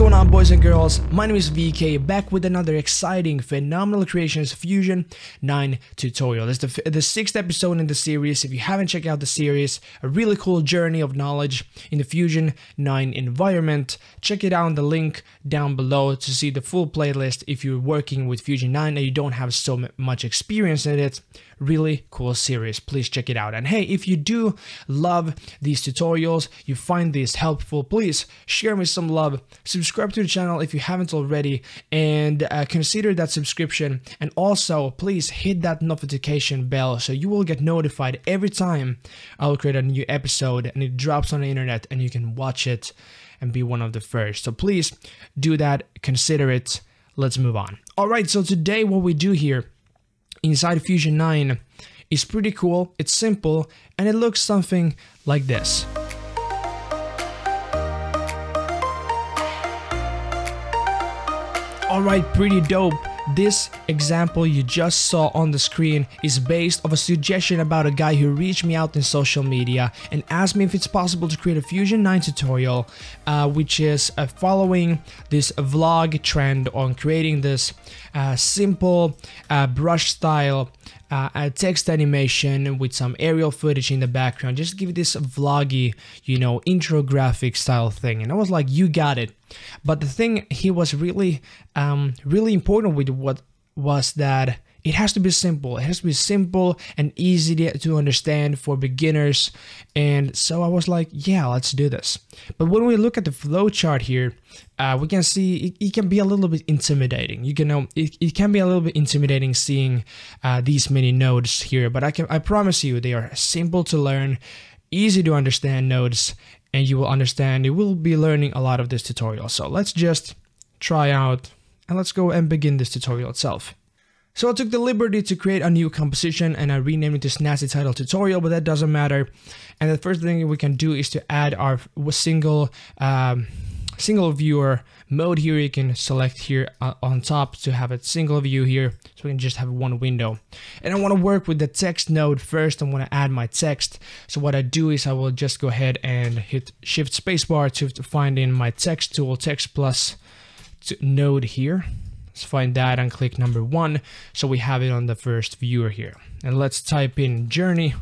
going on, boys and girls? My name is VK, back with another exciting Phenomenal Creations Fusion 9 tutorial. It's the sixth episode in the series. If you haven't checked out the series, a really cool journey of knowledge in the Fusion 9 environment. Check it out on the link down below to see the full playlist if you're working with Fusion 9 and you don't have so much experience in it. Really cool series. Please check it out. And hey, if you do love these tutorials, you find these helpful, please share me some love. Subscribe to the channel if you haven't already, and consider that subscription, and also please hit that notification bell so you will get notified every time I'll create a new episode and it drops on the internet and you can watch it and be one of the first. So please do that, consider it. Let's move on. Alright, so today what we do here inside Fusion 9 is pretty cool, it's simple, and it looks something like this. Alright, pretty dope. This example you just saw on the screen is based off a suggestion about a guy who reached me out in social media and asked me if it's possible to create a Fusion 9 tutorial, which is following this vlog trend on creating this simple brush style text animation with some aerial footage in the background. Just give this vloggy, you know, intro graphic style thing. And I was like, you got it. But the thing he was really, really important with what was that it has to be simple. It has to be simple and easy to understand for beginners. And so I was like, yeah, let's do this. But when we look at the flowchart here, we can see it can be a little bit intimidating. You can know it can be a little bit intimidating seeing these many nodes here, but I promise you they are simple to learn, easy to understand nodes, and you will understand. You will be learning a lot of this tutorial. So let's just try out and let's go and begin this tutorial itself. So I took the liberty to create a new composition and I renamed it this nasty title tutorial, but that doesn't matter. And the first thing we can do is to add our single single viewer mode here. You can select here on top to have a single view here, so we can just have one window. And I want to work with the text node first. I want to add my text. So what I do is I will just go ahead and hit shift spacebar to find in my text tool, text plus node here. Let's find that and click number 1, so we have it on the first viewer here. And let's type in journey.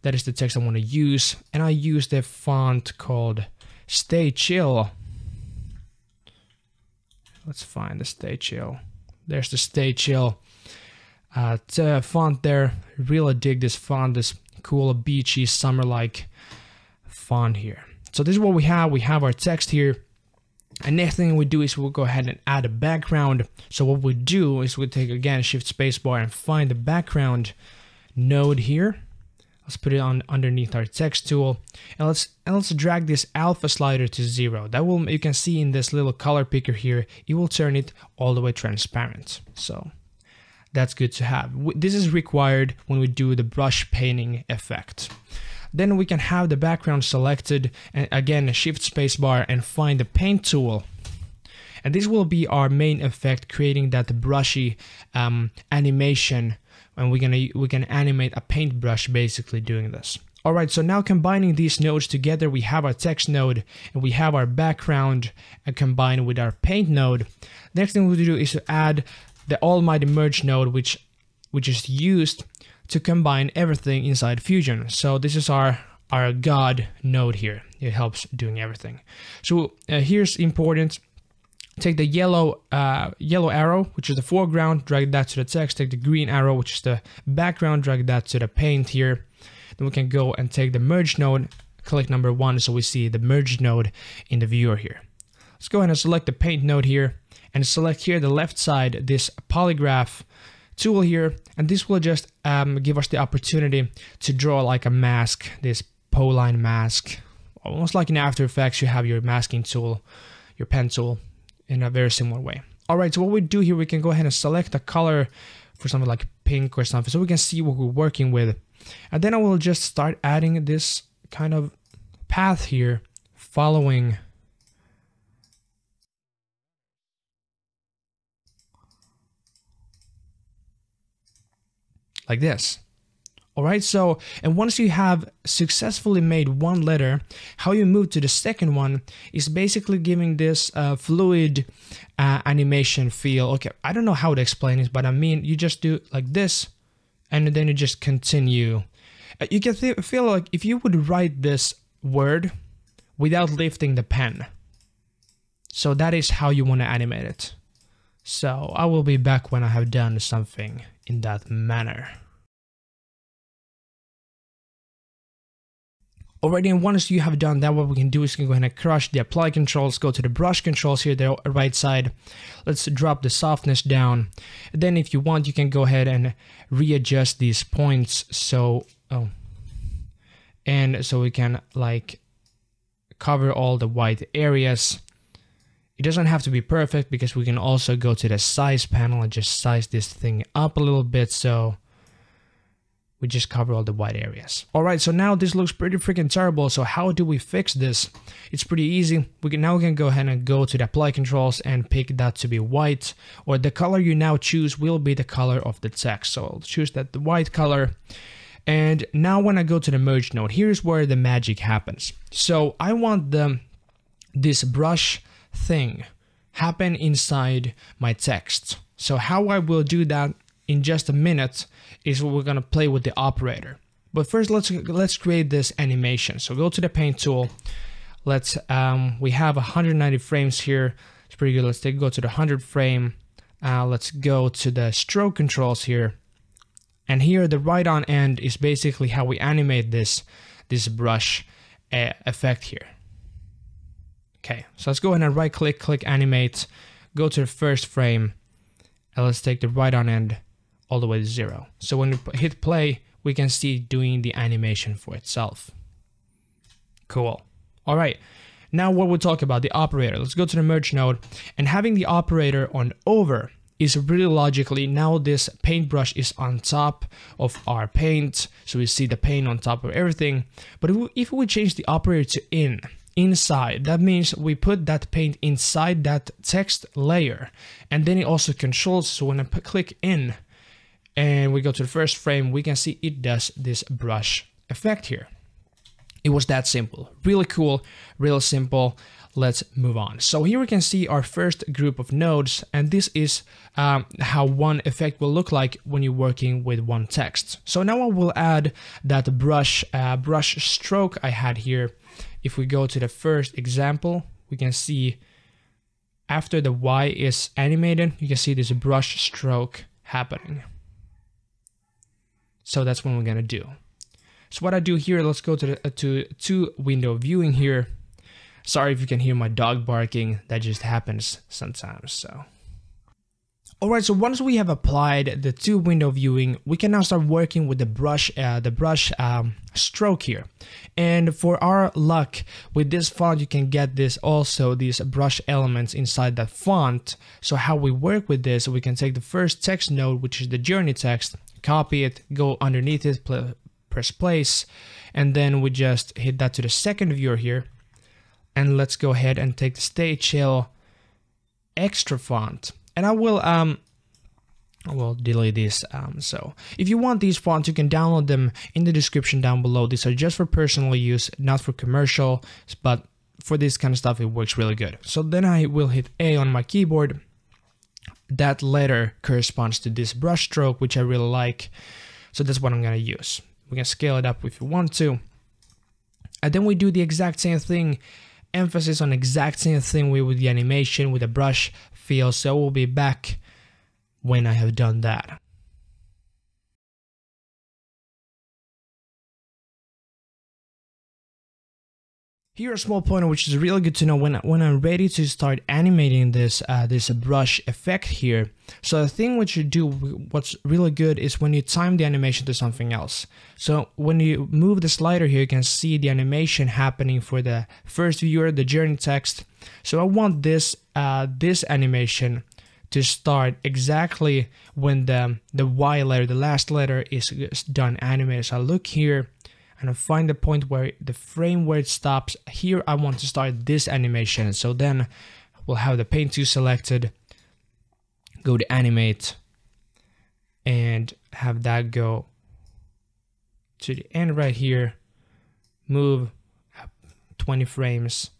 That is the text I want to use, and I use the font called Stay Chill. Let's find the Stay Chill. There's the Stay Chill font there. Really dig this font, this cool beachy summer-like font here. So this is what we have. We have our text here. And next thing we do is we'll go ahead and add a background. So what we do is we take again shift spacebar and find the background node here. Let's put it on underneath our text tool, and let's drag this alpha slider to 0. That will, you can see in this little color picker here, it will turn it all the way transparent. So that's good to have. This is required when we do the brush painting effect. Then we can have the background selected, and again shift spacebar and find the paint tool. And this will be our main effect, creating that brushy animation. And we can animate a paintbrush basically doing this. Alright, so now combining these nodes together, we have our text node and we have our background combined with our paint node. Next thing we do is to add the almighty merge node, which is used to combine everything inside Fusion. So this is our God node here. It helps doing everything. So here's important. Take the yellow arrow, which is the foreground, drag that to the text. Take the green arrow, which is the background, drag that to the paint here. Then we can go and take the merge node, click number 1, so we see the merge node in the viewer here. Let's go ahead and select the paint node here, and select here the left side, this polygraph tool here, and this will just give us the opportunity to draw like a mask, this polyline mask. Almost like in After Effects, you have your masking tool, your pen tool, in a very similar way. Alright, so what we do here, we can go ahead and select a color for something like pink or something, so we can see what we're working with. And then I will just start adding this kind of path here, following like this. All right, so, and once you have successfully made one letter, how you move to the second one is basically giving this fluid animation feel. Okay, I don't know how to explain this, but I mean, you just do like this, and then you just continue. You can feel like if you would write this word without lifting the pen. So that is how you want to animate it. So I will be back when I have done something in that manner. Already, and once you have done that, what we can do is we can go ahead and crush the apply controls, go to the brush controls here, the right side. Let's drop the softness down. And then if you want, you can go ahead and readjust these points. So, so we can like cover all the white areas. It doesn't have to be perfect because we can also go to the size panel and just size this thing up a little bit. So we just cover all the white areas. All right, so now this looks pretty freaking terrible. So how do we fix this? It's pretty easy. We can go ahead and go to the apply controls and pick that to be white, or the color you now choose will be the color of the text. So I'll choose that the white color. And now when I go to the merge node, here's where the magic happens. So I want this brush thing happen inside my text. So how I will do that in just a minute is what we're gonna play with the operator. But first, let's create this animation. So go to the paint tool. Let's we have 190 frames here. It's pretty good. Let's go to the 100 frame. Let's go to the stroke controls here. And here the right on end is basically how we animate this brush effect here. Okay, so let's go ahead and right click, click animate. Go to the first frame, and let's take the right on end all the way to 0. So when we hit play, we can see doing the animation for itself. Cool. All right, now what we'll talk about, the operator. Let's go to the merge node, and having the operator on over is really logically, now this paintbrush is on top of our paint, so we see the paint on top of everything. But if we change the operator to inside, that means we put that paint inside that text layer, and then it also controls. So when I click in, and we go to the first frame, we can see it does this brush effect here. It was that simple. Really cool, real simple. Let's move on. So here we can see our first group of nodes, and this is how one effect will look like when you're working with one text. So now I will add that brush stroke I had here. If we go to the first example, we can see after the Y is animated, you can see this brush stroke happening. So that's what we're gonna do. So what I do here, let's go to the to window viewing here. Sorry if you can hear my dog barking, that just happens sometimes, so. All right, so once we have applied the two window viewing, we can now start working with the brush stroke here. And for our luck, with this font, you can get this also, these brush elements inside that font. So how we work with this, we can take the first text node, which is the journey text, copy it, go underneath it, press place, and then we just hit that to the second viewer here. And let's go ahead and take the Stay Chill extra font. And I will delete this. So if you want these fonts, you can download them in the description down below. These are just for personal use, not for commercial, but for this kind of stuff, it works really good. So then I will hit A on my keyboard. That letter corresponds to this brush stroke, which I really like. So that's what I'm gonna use. We can scale it up if you want to. And then we do the exact same thing. Emphasis on exact same thing with the animation, with the brush feel. So we'll be back when I have done that. Here a small pointer, which is really good to know when I'm ready to start animating this brush effect here. So the thing which you do, what's really good is when you time the animation to something else. So when you move the slider here, you can see the animation happening for the first viewer, the journey text. So I want this animation to start exactly when the Y letter, the last letter, is done animated. So I look here, and I find the point where the frame where it stops. Here I want to start this animation. So then we'll have the paint tool selected, go to animate, and have that go to the end right here, move up 20 frames,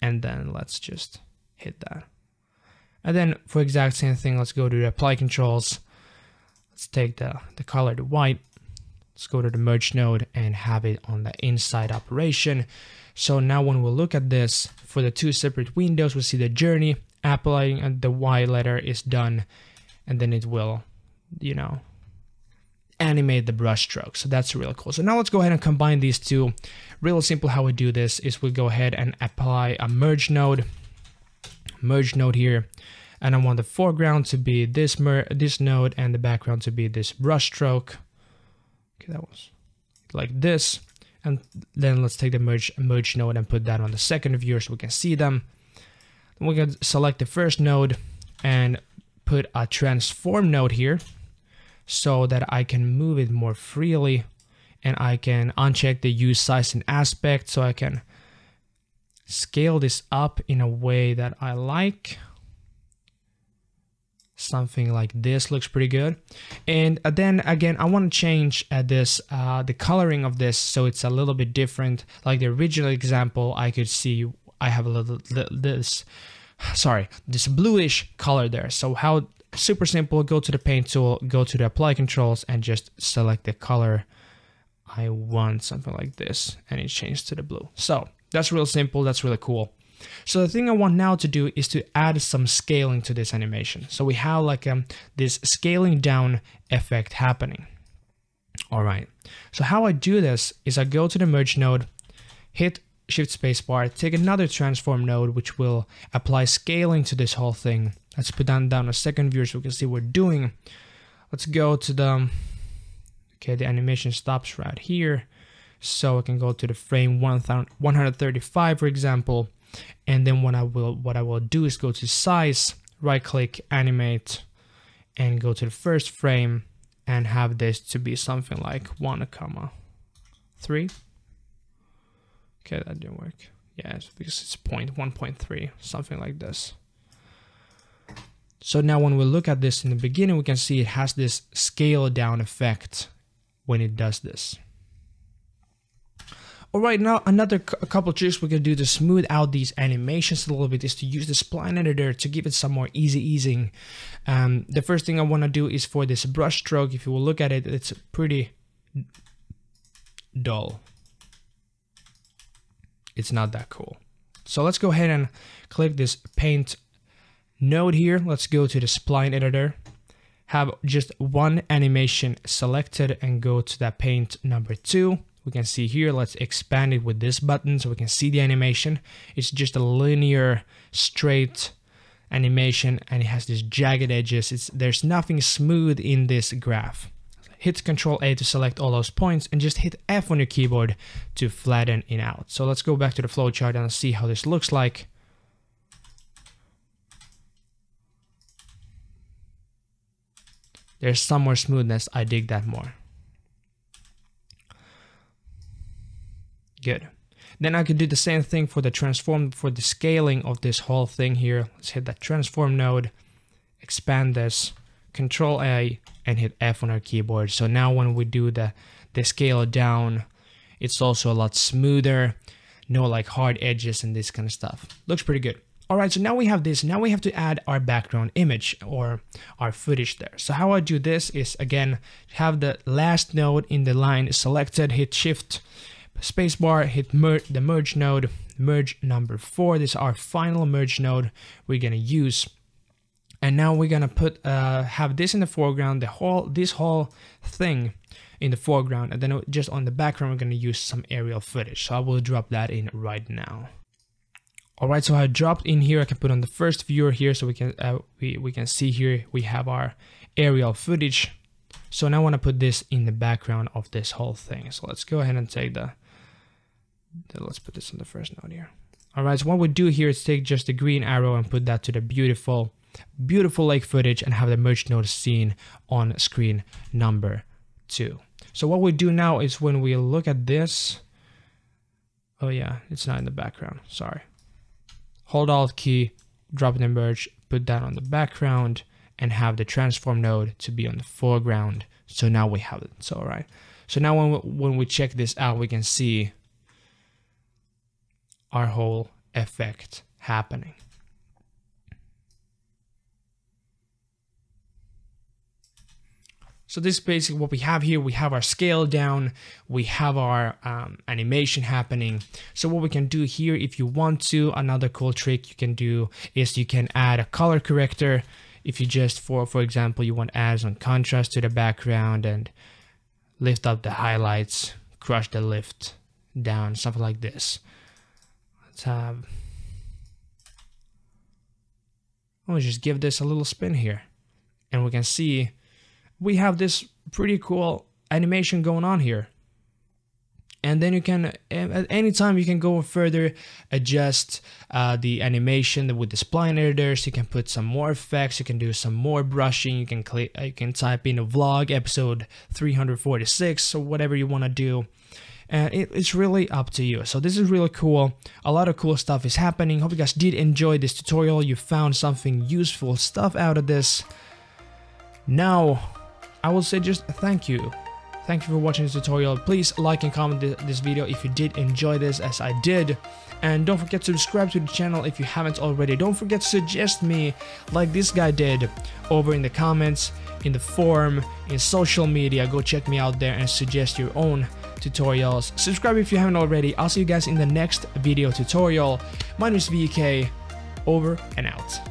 and then let's just hit that. And then for exact same thing, let's go to the apply controls. Let's take the color to white. Let's go to the merge node and have it on the inside operation. So now when we look at this for the two separate windows, we see the journey applying and the Y letter is done, and then it will, you know, animate the brush stroke. So that's really cool. So now let's go ahead and combine these two. Real simple how we do this is we go ahead and apply a merge node here, and I want the foreground to be this node and the background to be this brush stroke. Okay, that was like this. And then let's take the merge node and put that on the second viewer so we can see them. Then we can select the first node and put a transform node here so that I can move it more freely, and I can uncheck the use size and aspect so I can scale this up in a way that I like. Something like this looks pretty good. And then again, I want to change this the coloring of this so it's a little bit different. Like the original example, I could see I have a little this bluish color there. So how super simple, go to the paint tool, go to the apply controls, and just select the color I want, something like this, and it changed to the blue. So that's real simple, that's really cool. So the thing I want now to do is to add some scaling to this animation. So we have like this scaling down effect happening. All right. So how I do this is I go to the merge node, hit shift spacebar, take another transform node, which will apply scaling to this whole thing. Let's put down a second viewer so we can see what we're doing. Let's go to the, okay, the animation stops right here. So I can go to the frame 135, for example. And then what I will do is go to size, right click, animate, and go to the first frame and have this to be something like 1,3. Okay, that didn't work. Yeah, it's because it's 1.3, something like this. So now when we look at this in the beginning, we can see it has this scale down effect when it does this. Alright, now a couple tricks we can do to smooth out these animations a little bit is to use the spline editor to give it some more easy easing. The first thing I want to do is for this brush stroke, if you will look at it, it's pretty dull. It's not that cool. So let's go ahead and click this paint node here. Let's go to the spline editor, have just one animation selected, and go to that paint number 2. We can see here, let's expand it with this button so we can see the animation. It's just a linear straight animation, and it has these jagged edges. There's nothing smooth in this graph. Hit Control A to select all those points, and just hit F on your keyboard to flatten it out. So let's go back to the flowchart and see how this looks like. There's some more smoothness. I dig that more. Good. Then I could do the same thing for the transform, for the scaling of this whole thing here. Let's hit that transform node, expand this, Control A, and hit F on our keyboard. So now when we do the scale down, it's also a lot smoother, no like hard edges and this kind of stuff. Looks pretty good. All right, so now we have this. Now we have to add our background image or our footage there. So how I do this is, again, have the last node in the line selected, hit Shift spacebar, hit the merge node, merge number 4. This is our final merge node we're gonna use, and now we're gonna put have this in the foreground, this whole thing in the foreground, and then just on the background we're gonna use some aerial footage. So I will drop that in right now. All right, so I dropped in here. I can put on the first viewer here, so we can see here we have our aerial footage. So now I want to put this in the background of this whole thing. So let's go ahead and take let's put this on the first node here. All right, so what we do here is take just the green arrow and put that to the beautiful, beautiful lake footage, and have the merge node seen on screen number 2. So what we do now is when we look at this, oh yeah, it's not in the background, sorry. Hold Alt key, drop in the merge, put that on the background, and have the transform node to be on the foreground. So now we have it. So all right, So now when we check this out, we can see our whole effect happening. So this is basically what we have here. We have our scale down, we have our animation happening. So what we can do here, if you want to, another cool trick you can do is you can add a color corrector. If you just, for example, you want to add some contrast to the background and lift up the highlights, crush the lift down, something like this. Let's have, we'll just give this a little spin here. And we can see we have this pretty cool animation going on here. And then you can, at any time, you can go further, adjust the animation with the spline editors. You can put some more effects, you can do some more brushing, you can type in a vlog episode 346 or whatever you want to do. And it's really up to you. So this is really cool. A lot of cool stuff is happening. Hope you guys did enjoy this tutorial. You found something useful stuff out of this. Now, I will say just thank you. Thank you for watching this tutorial. Please like and comment this video if you did enjoy this as I did. And don't forget to subscribe to the channel if you haven't already. Don't forget to suggest me like this guy did over in the comments, in the forum, in social media. Go check me out there and suggest your own tutorials. Subscribe if you haven't already. I'll see you guys in the next video tutorial. My name is VK, over and out.